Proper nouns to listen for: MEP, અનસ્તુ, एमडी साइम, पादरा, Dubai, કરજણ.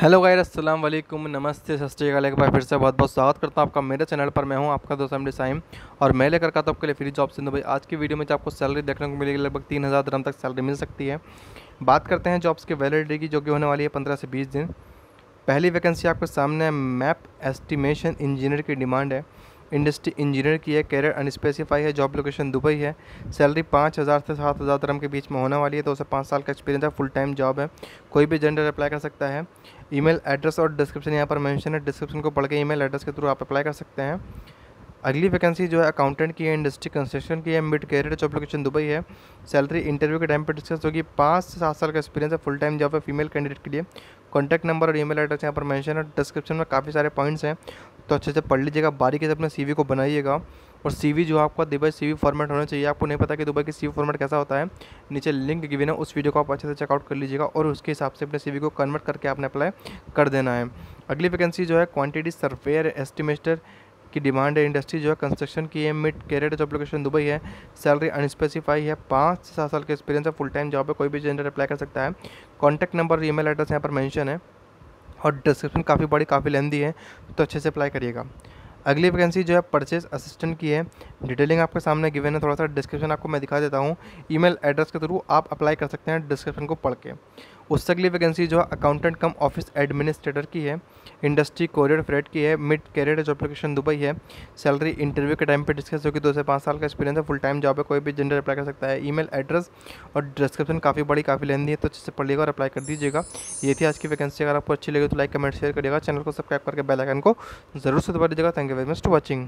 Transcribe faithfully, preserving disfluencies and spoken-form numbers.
Hello guys, अस्सलाम वालेकुम, नमस्ते, सत श्री अकाल। एक बार फिर से बहुत बहुत स्वागत करता हूँ आपका मेरे चैनल पर। मैं हूँ आपका दोस्त एमडी साइम और मैं लेकर आता हूँ आपके लिए फ्री जॉब से दुबई। आज की वीडियो में जो आपको सैलरी देखने को मिलेगी, लगभग तीन हज़ार दरम तक सैलरी मिल सकती है। बात करते हैं जॉब्स की वैलिडिटी की, जो कि होने वाली है पंद्रह से बीस दिन। पहली वैकेंसी आपके सामने है, मैप एस्टिमेशन इंजीनियर की डिमांड है, इंडस्ट्री इंजीनियर की है, कैरियर अनस्पेसिफाई है, जॉब लोकेशन दुबई है। सैलरी पाँच हज़ार से सात हज़ार दरम के बीच में होने वाली है। तो उसे पाँच साल का एक्सपीरियंस है, फुल टाइम जॉब है, कोई भी जेंडर अप्लाई कर सकता है। ईमेल एड्रेस और डिस्क्रिप्शन यहाँ पर मेंशन है, डिस्क्रिप्शन को पढ़ के ईमेल एड्रेस के थ्रू आप अप्लाई कर सकते हैं। अगली वैकेंसी जो है अकाउंटेंट की है, इंडस्ट्री कंस्ट्रक्शन की है, mid career, job location Dubai है। सैलरी इंटरव्यू के टाइम पर डिस्कस होगी। पाँच से सात साल का एक्सपीरियंस है, फुल टाइम जॉब है, फीमेल कैंडिडेट के लिए। कॉन्टैक्ट नंबर और ईमेल एड्रेस यहाँ पर मेंशन है। डिस्क्रिप्शन में काफ़ी सारे पॉइंट्स हैं, तो अच्छे से पढ़ लीजिएगा, बारीकी से अपने सीवी को बनाइएगा। और सीवी जो आपका दुबई सीवी फॉर्मेट होना चाहिए। आपको नहीं पता कि दुबई की सीवी फॉर्मेट कैसा होता है, नीचे लिंक गिवन है, उस वीडियो को आप अच्छे से चेकआउट कर लीजिएगा और उसके हिसाब से अपने सीवी को कन्वर्ट करके आपने अप्लाई कर देना है। अगली वैकेंसी जो है क्वांटिटी सर्वेयर एस्टिमेटर की डिमांड है, इंडस्ट्री जो है कंस्ट्रक्शन की है, mid career, job location Dubai है। सैलरी अनस्पेसिफाई है, पाँच से सात साल का एक्सपीरियंस है, फुल टाइम जॉब है, कोई भी जेंडर अप्लाई कर सकता है। कॉन्टैक्ट नंबर और ईमेल एड्रेस यहाँ पर मेंशन है और डिस्क्रिप्शन काफ़ी बड़ी, काफ़ी लेंदी है, तो अच्छे से अप्लाई करिएगा। अगली वैकेंसी जो है परचेज असिस्टेंट की है, डिटेलिंग आपके सामने गिवन है, थोड़ा सा डिस्क्रिप्शन आपको मैं दिखा देता हूँ। ईमेल एड्रेस के थ्रू आप अप्लाई कर सकते हैं डिस्क्रिप्शन को पढ़ के। उससे अगली वैकेंसी जो है अकाउंटेंट कम ऑफिस एडमिनिस्ट्रेटर की है, इंडस्ट्री कोरियर फ्रेट की है, mid career, job location Dubai है। सैलरी इंटरव्यू के टाइम पे डिस्कस होगी। दो से पाँच साल का एक्सपीरियंस है, फुल टाइम जॉब है, कोई भी जेंडर अप्लाई कर सकता है। ईमेल एड्रेस और डिस्क्रिप्शन काफ़ी बड़ी, काफ़ी लेंदी है, तो अच्छे से पढ़िएगा और अप्लाई कर दीजिएगा। ये थी आज की वैकेंसी। अगर आपको अच्छी लगी तो लाइक, कमेंट, शेयर करिएगा। चैनल को सब्सक्राइब करके बेल आइकन को जरूर से दबा दीजिएगा। Thank you very much to watching.